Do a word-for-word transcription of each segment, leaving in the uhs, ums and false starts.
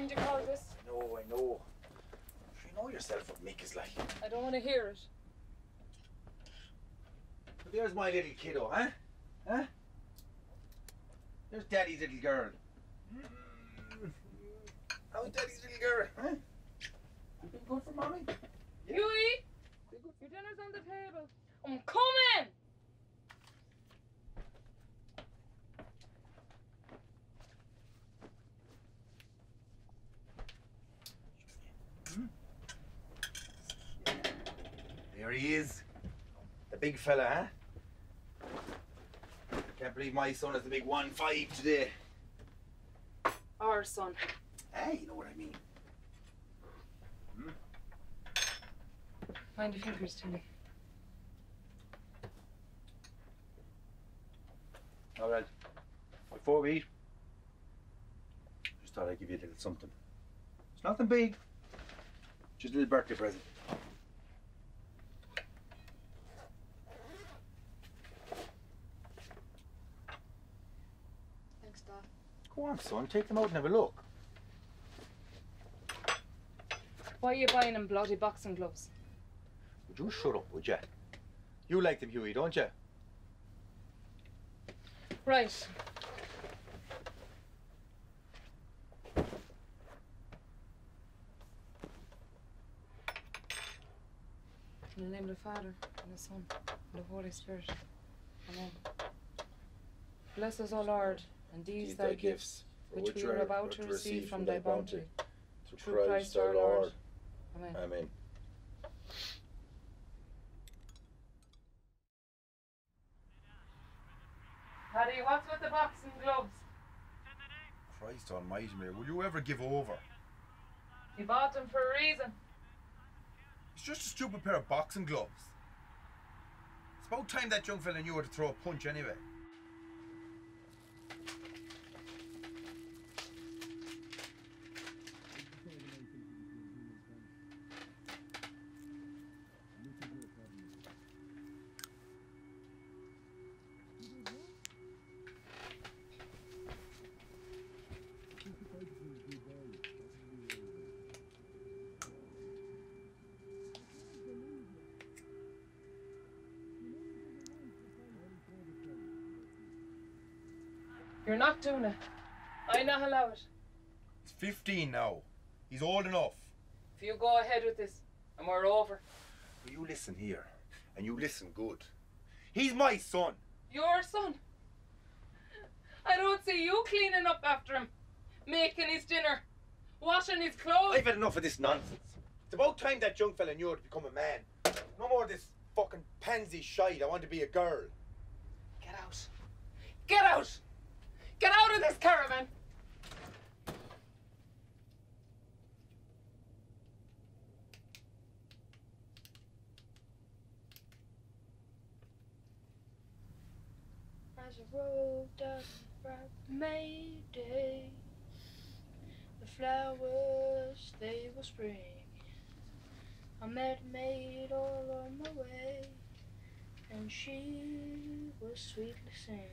mind you call this. No, I know. You know yourself what Mick is like. I don't want to hear it. But there's my little kiddo, huh? Huh? There's Daddy's little girl. Mm. How's Daddy's little girl, huh? You been good for Mommy? Yeah. You eat. Your dinner's on the table. I'm coming! There he is, the big fella, huh? Can't believe my son is the big one five today. Our son. Hey, you know what I mean. Hmm? Mind your fingers, Timmy. All right. Before we eat, just thought I'd give you a little something. It's nothing big. Just a little birthday present. Go on, son, take them out and have a look. Why are you buying them bloody boxing gloves? Would you shut up, would you? You like them, Hughie, don't you? Right. In the name of the Father, and the Son, and the Holy Spirit. Amen. Bless us, O Lord. And these thy gifts, which we are about to receive from thy bounty, through Christ our Lord. Amen. Amen. Paddy, what's with the boxing gloves? Christ almighty, Mary, will you ever give over? You bought them for a reason. It's just a stupid pair of boxing gloves. It's about time that young fella knew how to throw a punch anyway. You're not doing it. I not allow it. He's fifteen now. He's old enough. If you go ahead with this, and we're over. Well, you listen here, and you listen good. He's my son. Your son? I don't see you cleaning up after him, making his dinner, washing his clothes. I've had enough of this nonsense. It's about time that young fella knew how to become a man. No more of this fucking pansy shite. I want to be a girl. Get out. Get out! Get out of this caravan! As I rolled up from May Day, the flowers, they were spring. I met a maid all on my way, and she was sweetly singing.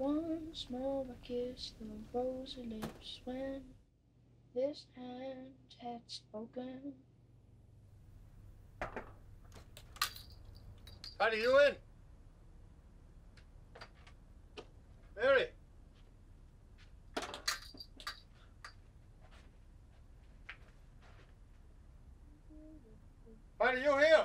Once more I kissed the rosy lips when this hand had spoken. How do you in? Mary! How are you here?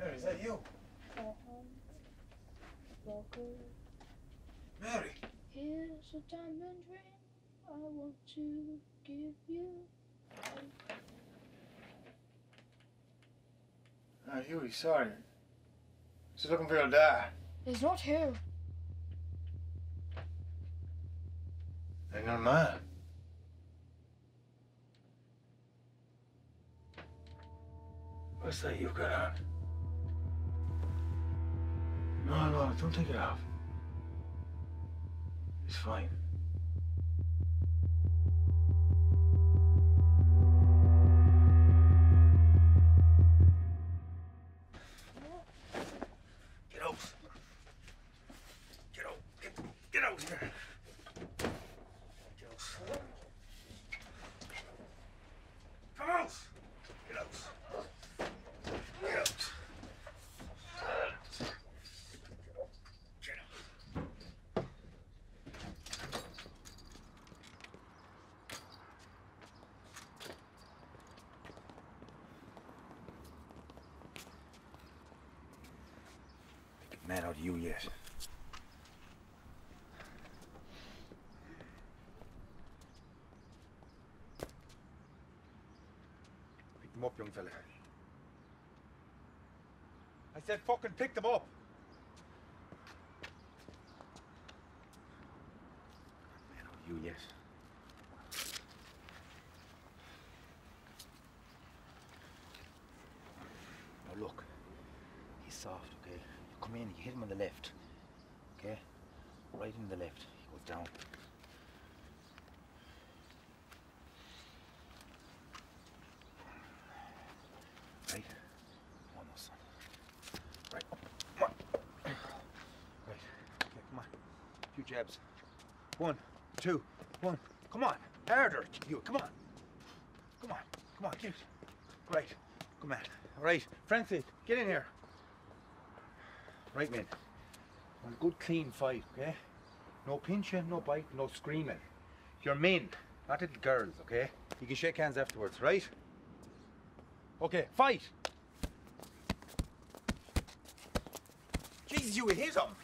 Mary, is that you? Mary! Here's a diamond ring I want to give you. Ah, Hughie, sorry. She's looking for your dad. He's not here. Ain't no man. What's that you've got on? No, no, don't take it off. It's fine. that out of you yet. Pick them up, young fella. I said fucking pick them up. That out of you yet. Look, he's soft, okay? You come in, you hit him on the left, okay? Right in the left, he goes down. Right, almost. Right, come on. Right, okay, come on. Two jabs. One, two, one. Come on, harder, you, come on. Come on, come on, dude. Right, come on. Right, Francis, get in here. Right, man. A good clean fight, okay? No pinching, no bite, no screaming. You're men, not little girls, okay? You can shake hands afterwards, right? Okay, fight! Jesus, you hit him!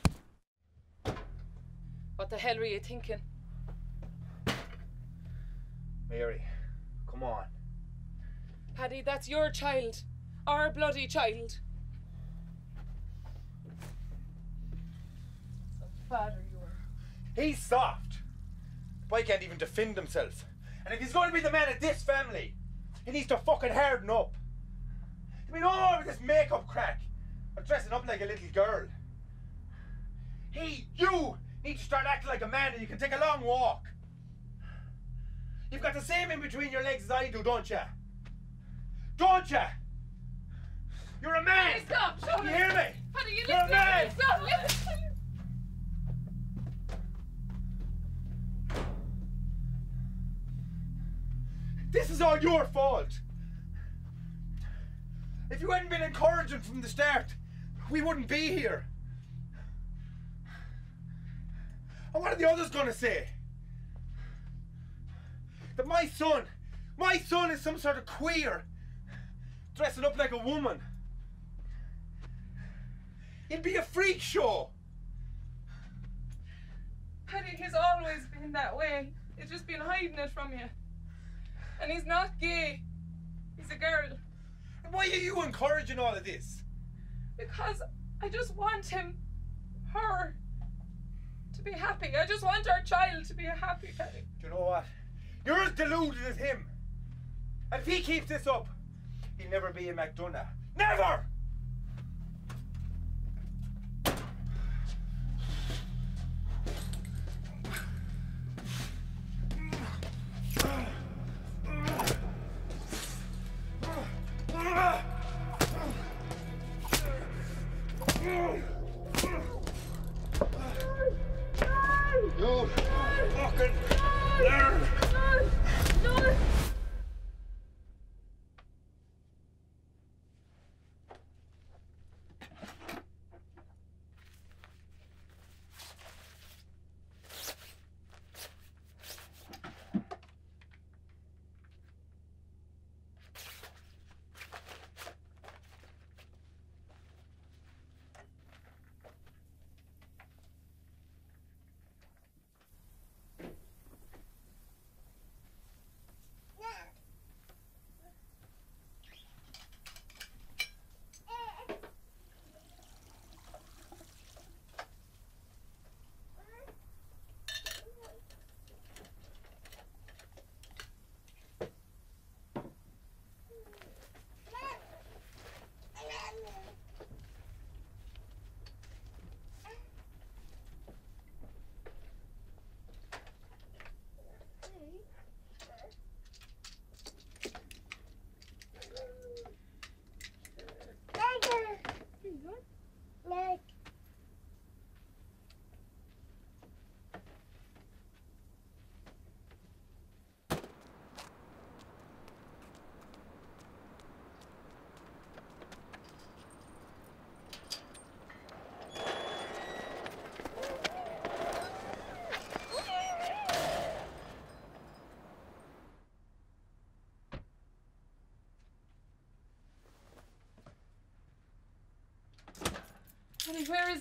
What the hell were you thinking? Mary, come on. Paddy, that's your child. Our bloody child. So father you are. He's soft. The boy can't even defend himself. And if he's going to be the man of this family, he needs to fucking harden up. I mean, all of this makeup crack or dressing up like a little girl. He, you, need to start acting like a man and you can take a long walk. You've got the same in between your legs as I do, don't you? Don't you? You're a man! Please stop! Can you hear me? Honey, you You're a man! Please stop! Listen! This is all your fault! If you hadn't been encouraging from the start, we wouldn't be here. And what are the others gonna say? That my son, my son is some sort of queer, dressing up like a woman. It'd be a freak show. Paddy, he's always been that way. He's just been hiding it from you. And he's not gay. He's a girl. And why are you encouraging all of this? Because I just want him, her, to be happy. I just want our child to be happy, Paddy. Do you know what? You're as deluded as him. And if he keeps this up, he'll never be a McDonagh. Never!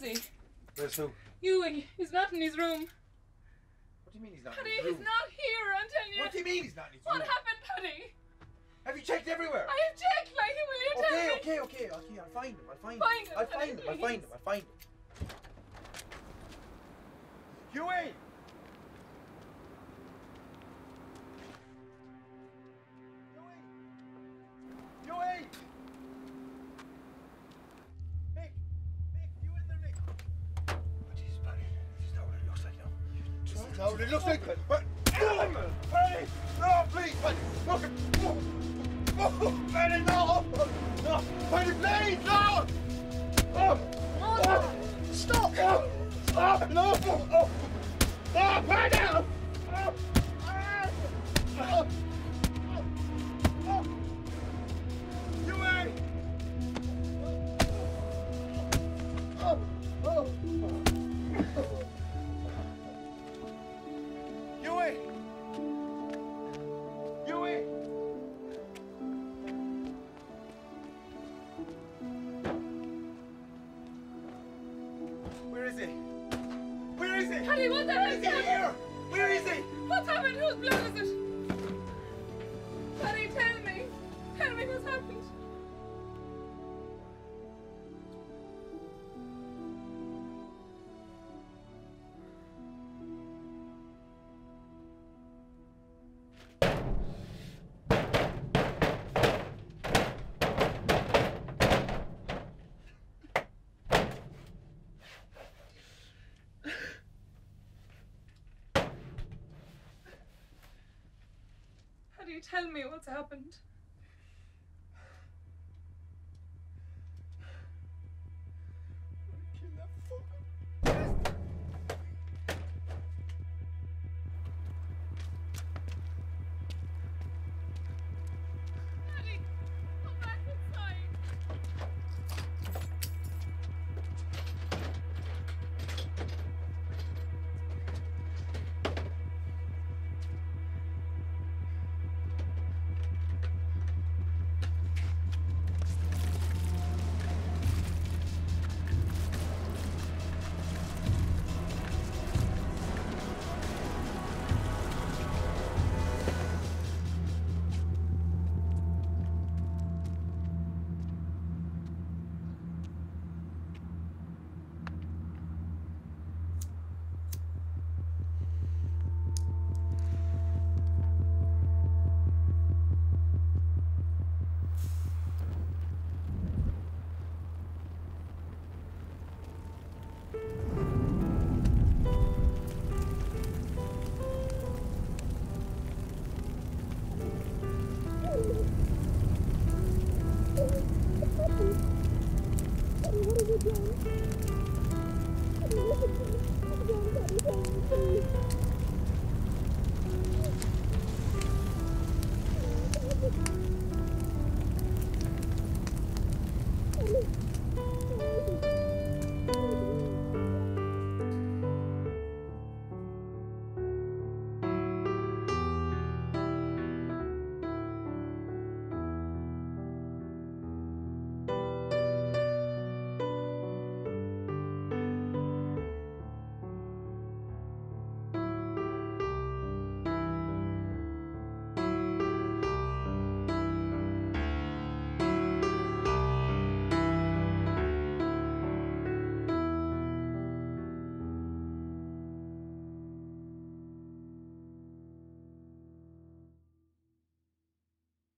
is he? Where's who? Huey. He's not in his room. What do you mean he's not Paddy, in his room? Paddy, he's not here, I'm telling you. What do you mean he's not in his room? What happened, Paddy? Have you checked everywhere? I have checked, like, will you okay, tell okay, me? Okay, okay, okay, I'll find him, I'll find, find him. him. I'll find Paddy, him, please. I'll find him, I'll find him. Huey! Huey! Mick! Mick, you in there, Mick? Oh, jeez, Paddy, this is not what it looks like now. This is not what it looks like, but... Paddy! No, please, Paddy! Look! Oh, Paddy, no! No! Paddy, please, no! Oh! No, no! Stop! Oh, oh no! Oh! Oh, Paddy! Oh! Oh! Oh! Tell me what's happened.